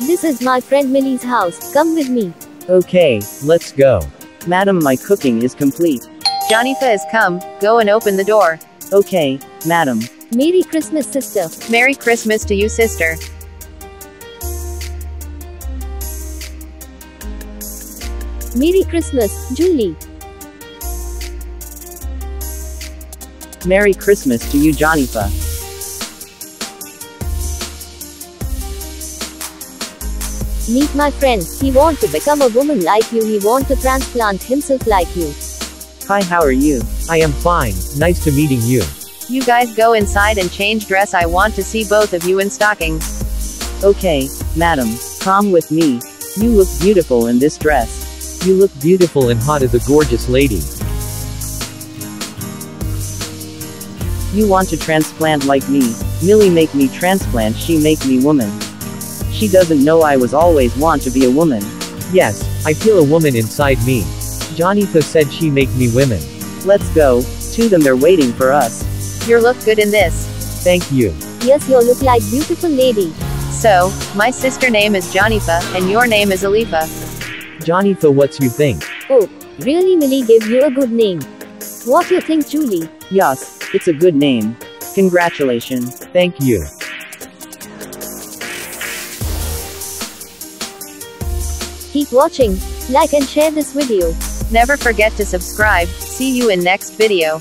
This is my friend Mili's house, come with me. Okay, let's go. Madam, my cooking is complete. Janifa has come, go and open the door. Okay, madam. Merry Christmas, sister. Merry Christmas to you, sister. Merry Christmas, Julie. Merry Christmas to you, Janifa. Meet my friend, he wants to become a woman like you, he wants to transplant himself like you. Hi, how are you? I am fine, nice to meeting you. You guys go inside and change dress, I want to see both of you in stockings. Okay, madam, come with me. You look beautiful in this dress. You look beautiful and hot as a gorgeous lady. You want to transplant like me. Mili make me transplant, she make me woman. She doesn't know I was always want to be a woman. Yes, I feel a woman inside me. Janifa said she make me women. Let's go, to them, they're waiting for us. You look good in this. Thank you. Yes, you look like beautiful lady. So, my sister name is Janifa, and your name is Alifa. Janifa, what's you think? Oh, really Mili gave you a good name. What you think, Julie? Yes. It's a good name. Congratulations. Thank you. Keep watching, like and share this video. Never forget to subscribe. See you in next video.